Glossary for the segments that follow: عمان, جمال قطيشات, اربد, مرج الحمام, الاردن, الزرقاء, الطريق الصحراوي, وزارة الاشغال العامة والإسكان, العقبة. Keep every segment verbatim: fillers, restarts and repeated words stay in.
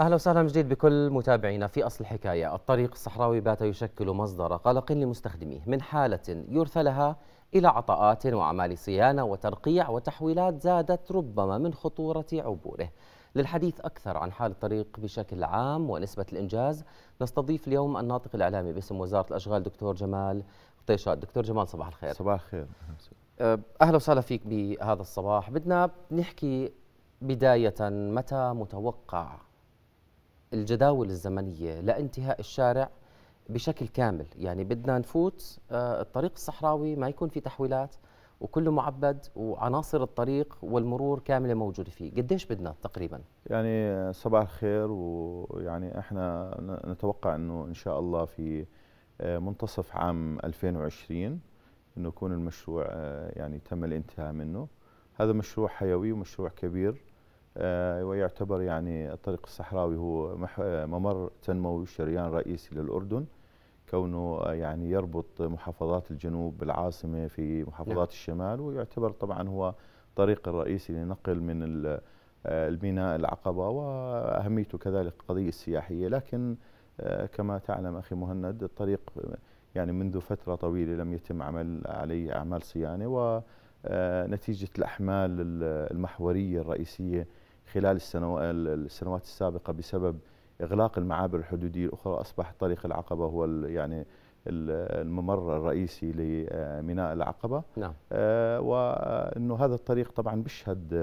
أهلا وسهلا من جديد بكل متابعينا في أصل الحكاية. الطريق الصحراوي بات يشكل مصدر قلق لمستخدميه من حالة يرثى لها إلى عطاءات وأعمال صيانة وترقيع وتحويلات زادت ربما من خطورة عبوره. للحديث أكثر عن حال الطريق بشكل عام ونسبة الإنجاز نستضيف اليوم الناطق الإعلامي باسم وزارة الأشغال دكتور جمال قطيشات. دكتور جمال صباح الخير. صباح الخير. أهلا وسهلا فيك بهذا الصباح. بدنا نحكي بداية، متى متوقع الجداول الزمنية لانتهاء الشارع بشكل كامل؟ يعني بدنا نفوت الطريق الصحراوي ما يكون في تحويلات وكله معبد وعناصر الطريق والمرور كاملة موجودة فيه، قديش بدنا تقريبا؟ يعني صباح الخير، ويعني احنا نتوقع انه ان شاء الله في منتصف عام ألفين وعشرين انه يكون المشروع يعني تم الانتهاء منه. هذا مشروع حيوي ومشروع كبير، ويعتبر يعني الطريق الصحراوي هو ممر تنموي شريان رئيسي للأردن، كونه يعني يربط محافظات الجنوب بالعاصمة في محافظات الشمال، ويعتبر طبعا هو الطريق الرئيسي لنقل من الميناء العقبة، وأهميته كذلك قضية سياحية. لكن كما تعلم أخي مهند، الطريق يعني منذ فترة طويلة لم يتم عمل عليه أعمال صيانة، ونتيجة الأحمال المحورية الرئيسية خلال السنوات السابقة بسبب إغلاق المعابر الحدودية الأخرى أصبح طريق العقبة هو يعني الممر الرئيسي لميناء العقبة. نعم. وأنه هذا الطريق طبعا بيشهد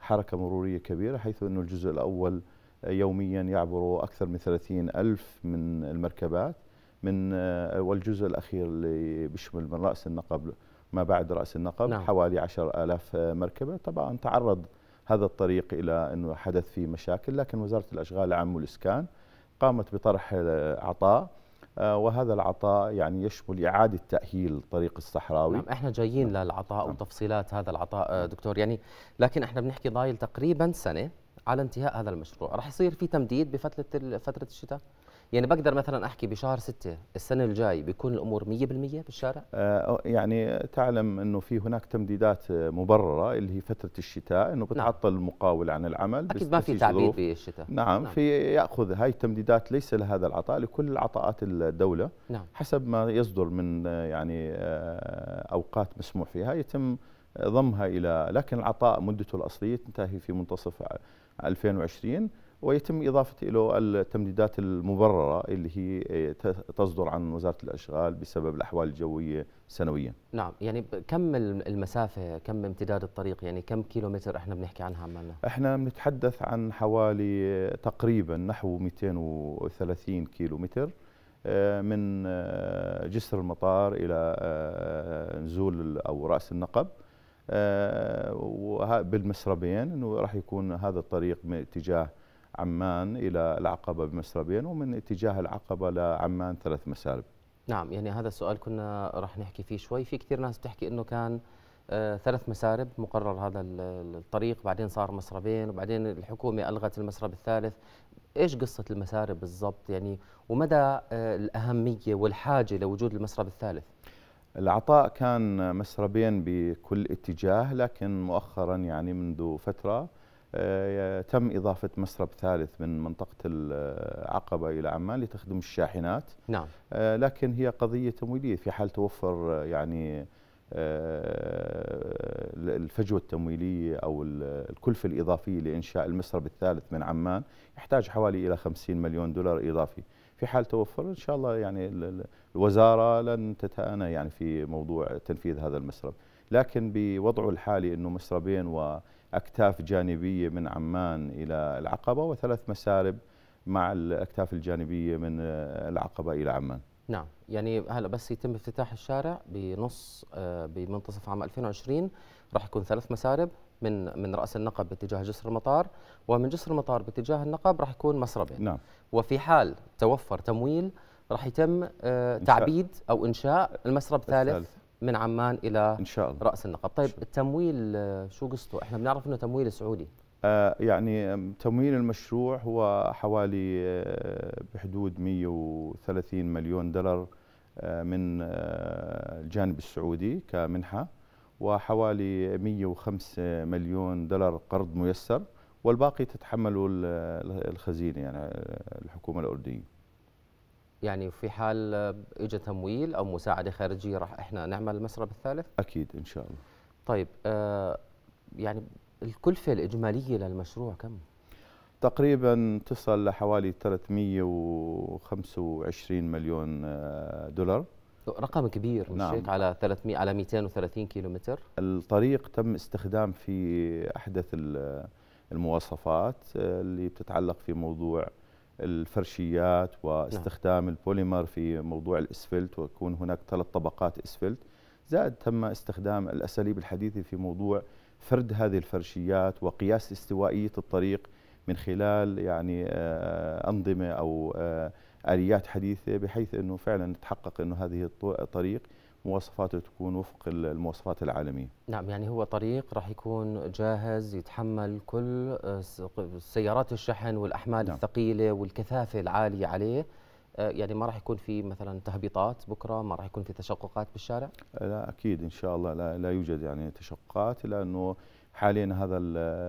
حركة مرورية كبيرة، حيث أنه الجزء الأول يوميا يعبر أكثر من ثلاثين ألف من المركبات، من والجزء الأخير اللي بيشمل من رأس النقب ما بعد رأس النقب. نعم. حوالي عشرة آلاف مركبة. طبعا تعرض هذا الطريق إلى أنه حدث فيه مشاكل، لكن وزارة الأشغال العامة والإسكان قامت بطرح عطاء، وهذا العطاء يعني يشمل إعادة تأهيل الطريق الصحراوي. نعم، احنا جايين للعطاء وتفصيلات هذا العطاء دكتور، يعني لكن احنا بنحكي ضايل تقريبا سنة على انتهاء هذا المشروع. راح يصير في تمديد بفترة فترة الشتاء؟ يعني بقدر مثلا أحكي بشهر ستة السنة الجاي بيكون الأمور مية بالمية بالشارع؟ آه يعني تعلم أنه في هناك تمديدات مبررة اللي هي فترة الشتاء، أنه بتعطل المقاول عن العمل. أكيد ما في تعبير بالشتاء. نعم, نعم. في يأخذ هاي التمديدات ليس لهذا العطاء، لكل عطاءات الدولة. نعم. حسب ما يصدر من يعني أوقات مسموح فيها يتم ضمها إلى، لكن العطاء مدته الأصلية تنتهي في منتصف ألفين وعشرين، ويتم إضافة له التمديدات المبررة اللي هي تصدر عن وزارة الأشغال بسبب الأحوال الجوية سنويا. نعم، يعني كم المسافة، كم امتداد الطريق، يعني كم كيلومتر احنا بنحكي عنها عمالنا؟ احنا بنتحدث عن حوالي تقريبا نحو مئتين وثلاثين كيلومتر من جسر المطار إلى نزول أو رأس النقب بالمسربين. إنه راح يكون هذا الطريق من اتجاه عمان إلى العقبة بمسربين، ومن اتجاه العقبة لعمان ثلاث مسارب. نعم، يعني هذا السؤال كنا راح نحكي فيه شوي. في كثير ناس بتحكي إنه كان آه ثلاث مسارب مقرر هذا الطريق، بعدين صار مسربين، وبعدين الحكومة ألغت المسرب الثالث. إيش قصة المسارب بالضبط يعني، ومدى آه الأهمية والحاجة لوجود المسرب الثالث؟ العطاء كان مسربين بكل اتجاه، لكن مؤخرا يعني منذ فترة تم إضافة مسرب ثالث من منطقة العقبة إلى عمان لتخدم الشاحنات. نعم. لكن هي قضية تمويلية، في حال توفر يعني الفجوة التمويلية أو الكلفة الإضافية لإنشاء المسرب الثالث من عمان، يحتاج حوالي إلى خمسين مليون دولار إضافي. في حال توفر إن شاء الله يعني الوزارة لن تتأنى يعني في موضوع تنفيذ هذا المسرب، لكن بوضعه الحالي أنه مسربين و أكتاف جانبية من عمان إلى العقبة، وثلاث مسارب مع الأكتاف الجانبية من العقبة إلى عمان. نعم، يعني هلا بس يتم افتتاح الشارع بنص بمنتصف عام ألفين وعشرين، راح يكون ثلاث مسارب من من رأس النقب باتجاه جسر المطار، ومن جسر المطار باتجاه النقب راح يكون مسربين. نعم. وفي حال توفر تمويل راح يتم تعبيد أو إنشاء المسرب الثالث من عمان إلى إن شاء الله رأس النقب. طيب التمويل شو قصته؟ احنا بنعرف انه تمويل سعودي. آه يعني تمويل المشروع هو حوالي آه بحدود مئة وثلاثين مليون دولار آه من آه الجانب السعودي كمنحة، وحوالي مئة وخمسة مليون دولار قرض ميسر، والباقي تتحمله الخزينه يعني الحكومه الاردنيه. يعني في حال اجى تمويل او مساعده خارجيه راح احنا نعمل المسرب الثالث؟ اكيد ان شاء الله. طيب آه يعني الكلفه الاجماليه للمشروع كم؟ تقريبا تصل لحوالي ثلاثمئة وخمسة وعشرين مليون دولار. رقم كبير مش هيك؟ نعم. على ثلاثمئة على مئتين وثلاثين كيلو متر. الطريق تم استخدام في احدث المواصفات اللي بتتعلق في موضوع الفرشيات واستخدام نعم. البوليمر في موضوع الاسفلت، ويكون هناك ثلاث طبقات اسفلت، زائد تم استخدام الاساليب الحديثه في موضوع فرد هذه الفرشيات وقياس استوائيه الطريق من خلال يعني انظمه او اليات حديثه، بحيث انه فعلا نتحقق انه هذه الطريق مواصفاته تكون وفق المواصفات العالميه. نعم، يعني هو طريق راح يكون جاهز يتحمل كل سيارات الشحن والاحمال نعم. الثقيله والكثافه العاليه عليه، يعني ما راح يكون في مثلا تهبيطات بكره، ما راح يكون في تشققات بالشارع؟ لا اكيد ان شاء الله لا, لا يوجد يعني تشققات، لانه حاليا هذا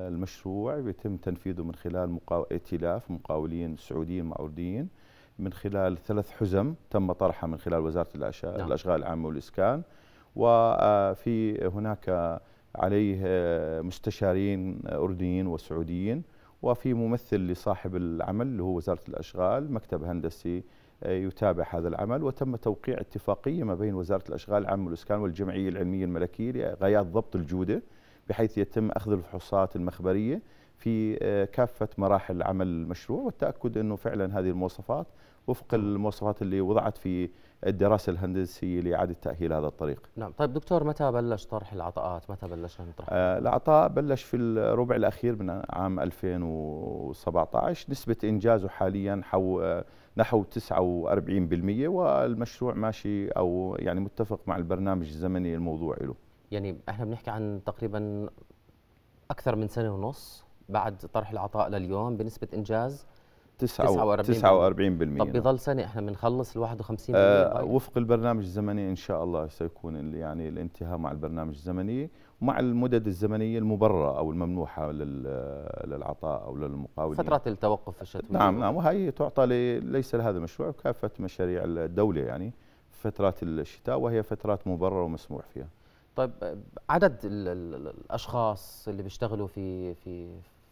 المشروع بيتم تنفيذه من خلال مقاو... ائتلاف مقاولين سعوديين مع اردنيين من خلال ثلاث حزم تم طرحها من خلال وزارة الأشغال العامة والإسكان، وفي هناك عليه مستشارين أردنيين وسعوديين، وفي ممثل لصاحب العمل اللي هو وزارة الأشغال، مكتب هندسي يتابع هذا العمل، وتم توقيع اتفاقية ما بين وزارة الأشغال العامة والإسكان والجمعية العلمية الملكية لغايات ضبط الجودة، بحيث يتم أخذ الفحوصات المخبرية في كافة مراحل عمل المشروع، والتأكد أنه فعلا هذه المواصفات وفق المواصفات اللي وضعت في الدراسة الهندسية لإعادة تأهيل هذا الطريق. نعم. طيب دكتور، متى بلش طرح العطاءات؟ متى بلشنا نطرح؟ آه العطاء بلش في الربع الأخير من عام ألفين وسبعطعش، نسبة إنجازه حاليا حو نحو تسعة وأربعين بالمئة، والمشروع ماشي أو يعني متفق مع البرنامج الزمني الموضوع له. يعني احنا بنحكي عن تقريبا أكثر من سنة ونص بعد طرح العطاء لليوم بنسبة إنجاز تسعة وأربعين بالمئة. طب بيظل سنة احنا بنخلص ال واحد وخمسين بالمئة آه وفق البرنامج الزمني إن شاء الله سيكون يعني الانتهاء مع البرنامج الزمني ومع المدد الزمنية المبررة أو الممنوحة للعطاء أو للمقاولين. فترات التوقف الشتوية. نعم نعم، وهي تعطى ليس لهذا المشروع وكافة مشاريع الدولة يعني فترات الشتاء، وهي فترات مبررة ومسموح فيها. طيب عدد الاشخاص اللي بيشتغلوا في في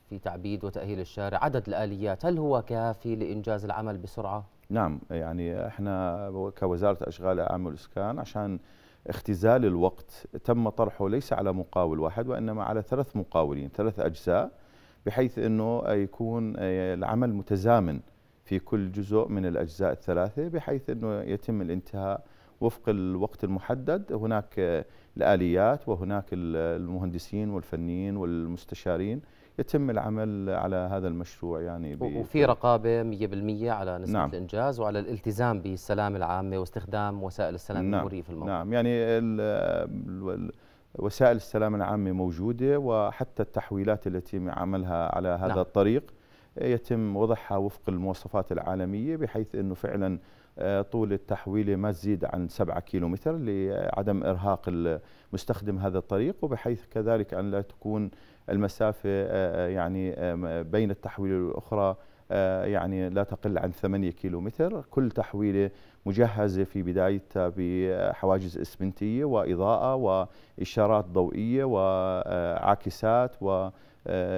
في تعبيد وتاهيل الشارع، عدد الاليات، هل هو كافي لانجاز العمل بسرعه؟ نعم، يعني احنا كوزاره اشغال العام والاسكان عشان اختزال الوقت تم طرحه ليس على مقاول واحد وانما على ثلاث مقاولين، ثلاث اجزاء، بحيث انه يكون العمل متزامن في كل جزء من الاجزاء الثلاثه، بحيث انه يتم الانتهاء وفق الوقت المحدد. هناك الآليات وهناك المهندسين والفنيين والمستشارين، يتم العمل على هذا المشروع يعني وفي رقابة مئة بالمئة على نسبة نعم. الإنجاز وعلى الالتزام بالسلامة العامة واستخدام وسائل السلامة نعم. المرئية في الموقع. نعم، يعني وسائل السلامة العامة موجودة، وحتى التحويلات التي عملها على هذا نعم. الطريق يتم وضعها وفق المواصفات العالمية، بحيث أنه فعلا طول التحويلة ما تزيد عن سبعة كيلومتر لعدم إرهاق المستخدم هذا الطريق، وبحيث كذلك أن لا تكون المسافة يعني بين التحويلة والأخرى يعني لا تقل عن ثمانية كيلومتر. كل تحويلة مجهزة في بدايتها بحواجز إسمنتية وإضاءة وإشارات ضوئية وعاكسات و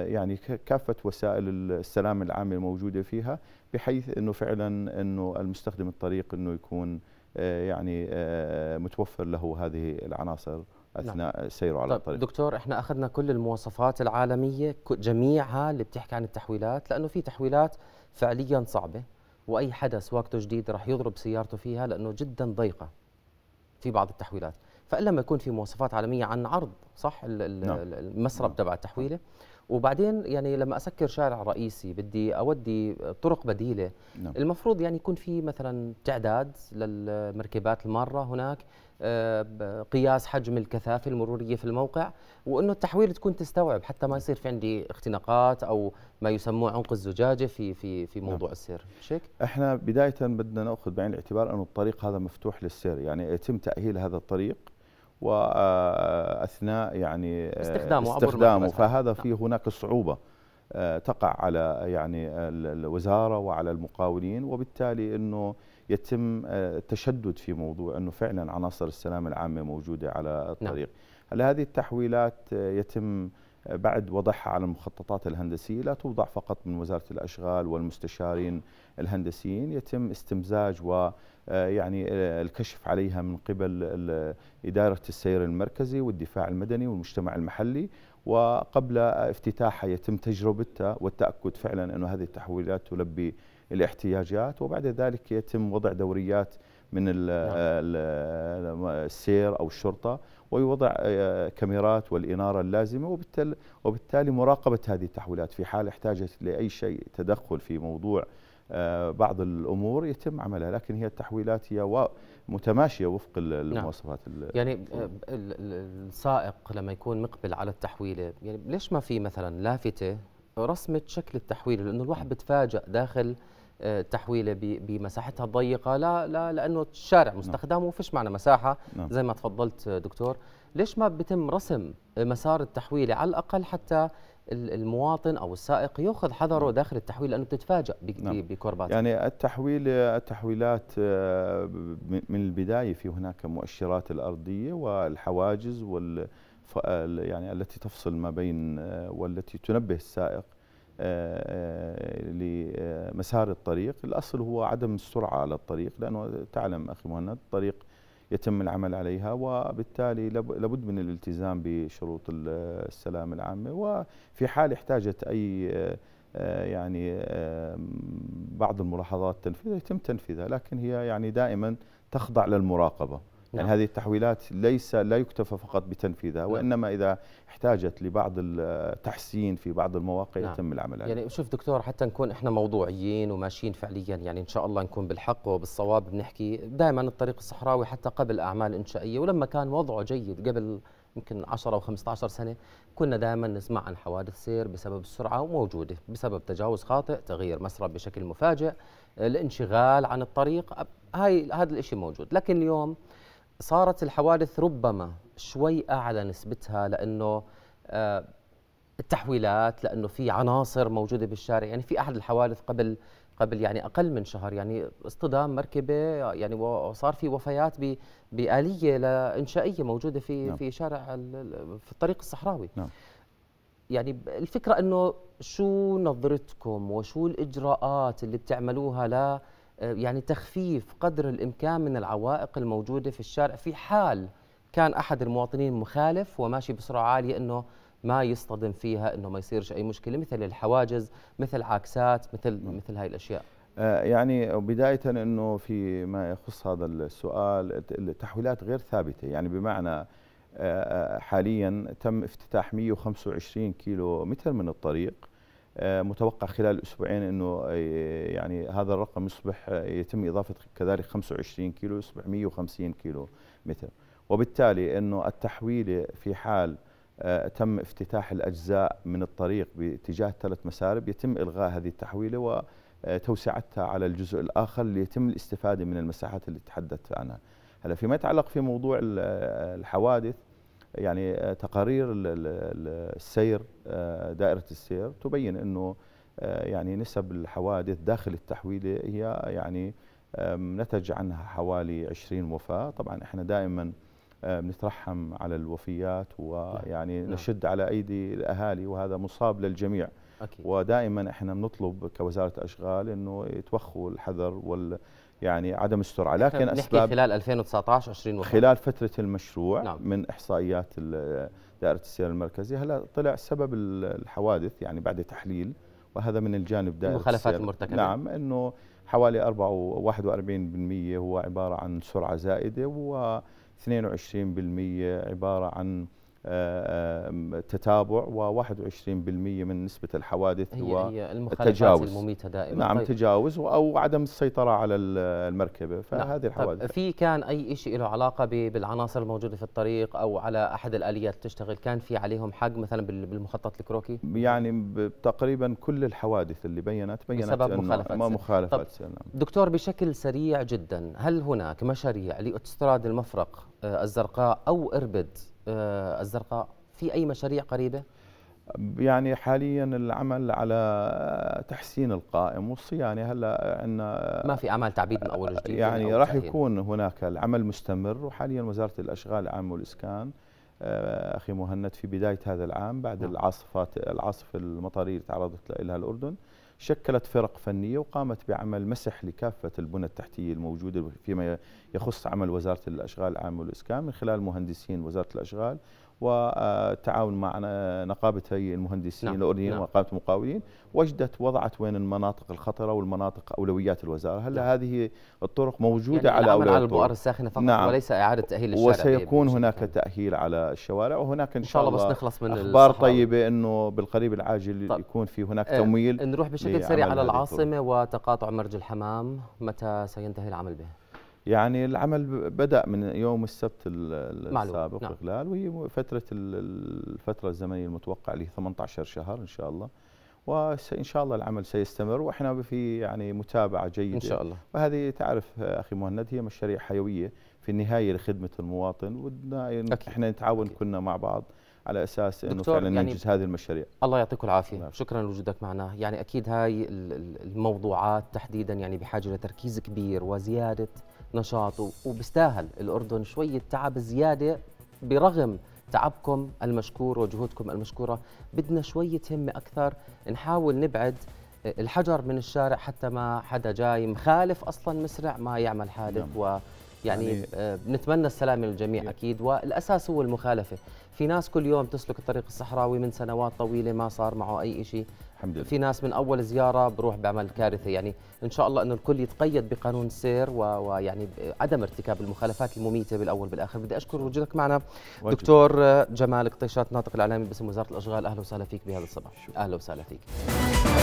يعني كافة وسائل السلامة العامة الموجودة فيها، بحيث أنه فعلا أنه المستخدم الطريق أنه يكون يعني متوفر له هذه العناصر أثناء نعم. سيره على الطريق. دكتور، احنا أخذنا كل المواصفات العالمية جميعها اللي بتحكي عن التحويلات، لأنه في تحويلات فعليا صعبة، وأي حدا سواقته جديد راح يضرب سيارته فيها لأنه جدا ضيقة في بعض التحويلات، فلما يكون في مواصفات عالمية عن عرض صح نعم. المسرب تبع نعم. التحويلة، وبعدين يعني لما اسكر شارع رئيسي بدي اودي طرق بديله نعم. المفروض يعني يكون في مثلا تعداد للمركبات الماره هناك، قياس حجم الكثافه المروريه في الموقع، وانه التحويل تكون تستوعب حتى ما يصير في عندي اختناقات او ما يسموه عنق الزجاجه في في في موضوع نعم. السير. شك احنا بدايه بدنا ناخذ بعين الاعتبار انه الطريق هذا مفتوح للسير، يعني يتم تاهيل هذا الطريق واثناء يعني استخدامه, استخدامه فهذا في هناك صعوبه تقع على يعني الوزارة وعلى المقاولين، وبالتالي أنه يتم التشدد في موضوع أنه فعلا عناصر السلامة العامة موجودة على الطريق. هل هذه التحويلات يتم بعد وضعها على المخططات الهندسية؟ لا توضع فقط من وزارة الأشغال والمستشارين الهندسيين، يتم استمزاج و يعني الكشف عليها من قبل إدارة السير المركزي والدفاع المدني والمجتمع المحلي، وقبل افتتاحها يتم تجربتها والتأكد فعلا أن هذه التحويلات تلبي الاحتياجات، وبعد ذلك يتم وضع دوريات من السير أو الشرطة، ويوضع كاميرات والإنارة اللازمة، وبالتالي مراقبة هذه التحويلات. في حال احتاجت لأي شيء تدخل في موضوع بعض الأمور يتم عملها، لكن هي التحويلات هي متماشية وفق المواصفات. نعم. يعني السائق لما يكون مقبل على التحويلة، يعني ليش ما في مثلا لافتة رسمة شكل التحويلة؟ لأنه الواحد بتفاجأ داخل التحويلة بمساحتها الضيقة، لا لا لأنه الشارع مستخدم وفيش معنا مساحة زي ما تفضلت دكتور. ليش ما بتم رسم مسار التحويلة على الأقل حتى المواطن أو السائق يأخذ حذره داخل التحويل، لأنه بتتفاجأ بكربات؟ يعني التحويل التحويلات من البداية في هناك مؤشرات الأرضية والحواجز وال يعني التي تفصل ما بين والتي تنبه السائق لمسار الطريق. الأصل هو عدم السرعة على الطريق، لأنه تعلم أخي مهند الطريق يتم العمل عليها، وبالتالي لابد من الالتزام بشروط السلامة العامة. وفي حال احتاجت أي يعني بعض الملاحظات تنفيذها يتم تنفيذها، لكن هي يعني دائما تخضع للمراقبة. يعني هذه التحويلات ليس لا يكتفى فقط بتنفيذها، وإنما إذا احتاجت لبعض التحسين في بعض المواقع نعم. يتم العمل عليها. يعني شوف دكتور، حتى نكون احنا موضوعيين وماشيين فعليا، يعني إن شاء الله نكون بالحق وبالصواب. بنحكي دائما الطريق الصحراوي حتى قبل أعمال إنشائية، ولما كان وضعه جيد قبل يمكن عشرة أو خمسة عشر سنة، كنا دائما نسمع عن حوادث سير بسبب السرعة وموجودة، بسبب تجاوز خاطئ، تغيير مسار بشكل مفاجئ، الانشغال عن الطريق، هاي هذا الإشي موجود. لكن اليوم صارت الحوادث ربما شوي أعلى نسبتها، لأنه التحويلات، لأنه في عناصر موجودة بالشارع. يعني في أحد الحوادث قبل قبل يعني أقل من شهر، يعني اصطدام مركبة، يعني وصار في وفيات بآلية لإنشائية موجودة في نعم. في شارع في الطريق الصحراوي. نعم. يعني الفكرة أنه شو نظرتكم وشو الإجراءات اللي بتعملوها ل يعني تخفيف قدر الإمكان من العوائق الموجودة في الشارع، في حال كان أحد المواطنين مخالف وماشي بسرعة عالية، أنه ما يصطدم فيها، أنه ما يصيرش أي مشكلة، مثل الحواجز، مثل عاكسات، مثل مثل هاي الأشياء؟ يعني بداية أنه في ما يخص هذا السؤال، التحويلات غير ثابتة، يعني بمعنى حاليا تم افتتاح مئة وخمسة وعشرين كيلو متر من الطريق، متوقع خلال أسبوعين أنه يعني هذا الرقم يصبح، يتم إضافة كذلك خمسة وعشرين كيلو، يصبح مئة وخمسين كيلو متر. وبالتالي أنه التحويلة في حال تم افتتاح الأجزاء من الطريق باتجاه ثلاث مسارب، يتم إلغاء هذه التحويلة وتوسعتها على الجزء الآخر ليتم الاستفادة من المساحات اللي تحدثت عنها. هلا فيما يتعلق في موضوع الحوادث، يعني تقارير السير، دائرة السير تبين أنه يعني نسب الحوادث داخل التحويلة هي يعني نتج عنها حوالي عشرين وفاة. طبعا احنا دائما بنترحم على الوفيات، ويعني نشد على أيدي الأهالي، وهذا مصاب للجميع أكيد. ودائما احنا بنطلب كوزارة أشغال أنه يتوخوا الحذر وال يعني عدم السرعة، لكن أسباب خلال ألفين وتسعطعش عشرين وخلال خلال فترة المشروع نعم. من إحصائيات دائرة السير المركزي هلا طلع سبب الحوادث يعني بعد تحليل، وهذا من الجانب دائرة المخالفات المرتكبة نعم، أنه حوالي أربعة وواحد وأربعين بالمئة هو عبارة عن سرعة زائدة، واثنين وعشرين بالمئة عبارة عن تتابع، وواحد وعشرين بالمئة من نسبة الحوادث هي هو هي التجاوز المميتة دائما نعم. طيب. تجاوز أو عدم السيطرة على المركبة، فهذه الحوادث. طيب في كان أي شيء له علاقة بالعناصر الموجودة في الطريق أو على أحد الآليات تشتغل، كان في عليهم حق مثلا بالمخطط الكروكي؟ يعني تقريبا كل الحوادث اللي بينت بينت بسبب مخالفات ما مخالفات سنة. طيب دكتور بشكل سريع جدا، هل هناك مشاريع لأوتوستراد المفرق الزرقاء أو إربد الزرقاء، في أي مشاريع قريبة؟ يعني حاليا العمل على تحسين القائم والصيانه. هلا عندنا ما في اعمال تعبيد من اول وجديد يعني، راح يكون هناك العمل مستمر. وحاليا وزاره الاشغال العامه والاسكان اخي مهند في بدايه هذا العام بعد نعم. العاصفات العاصفه المطريه اللي تعرضت لها الاردن شكلت فرق فنيه وقامت بعمل مسح لكافه البنى التحتيه الموجوده فيما يخص عمل وزاره الاشغال العامه والاسكان من خلال مهندسين وزاره الاشغال والتعاون مع نقابه هي المهندسين نعم. الاردنيين نعم. ونقابه المقاولين، وجدت وضعت وين المناطق الخطره والمناطق اولويات الوزاره. هلا نعم. هذه الطرق موجوده يعني على اولويات على البؤر الساخنه فقط نعم. وليس اعاده تاهيل الشوارع، وسيكون هناك تاهيل على الشوارع. وهناك ان شاء الله بس نخلص من اخبار طيبه انه بالقريب العاجل طيب. يكون في هناك تمويل. نروح بشكل سريع على العاصمه وتقاطع مرج الحمام، متى سينتهي العمل به؟ يعني العمل بدأ من يوم السبت السابق نعم. الإغلال، وهي فترة الفترة الزمنية المتوقع له ثمانية عشر شهر إن شاء الله، وإن شاء الله العمل سيستمر وإحنا في يعني متابعة جيدة إن شاء الله. وهذه تعرف أخي مهند هي مشاريع حيوية في النهاية لخدمة المواطن، ودنا إحنا نتعاون أكيد. كنا مع بعض على اساس انه فعلا ننجز يعني هذه المشاريع. الله يعطيكم العافيه، نعم. شكرا لوجودك معنا، يعني اكيد هاي الموضوعات تحديدا يعني بحاجه لتركيز كبير وزياده نشاط، وبيستاهل الاردن شويه تعب زياده برغم تعبكم المشكور وجهودكم المشكوره، بدنا شويه همه اكثر، نحاول نبعد الحجر من الشارع حتى ما حدا جاي مخالف اصلا مسرع ما يعمل حادث نعم. و يعني بنتمنى السلام للجميع أكيد، والأساس هو المخالفة. في ناس كل يوم تسلك الطريق الصحراوي من سنوات طويلة ما صار معه أي شيء، في ناس من أول زيارة بروح بعمل كارثة. يعني إن شاء الله أنه الكل يتقيد بقانون السير ويعني عدم ارتكاب المخالفات المميتة بالأول بالآخر. بدي أشكر وجودك معنا دكتور جمال قطيشات، ناطق الإعلامي باسم وزارة الأشغال، أهلا وسهلا فيك بهذا الصباح. أهلا وسهلا فيك.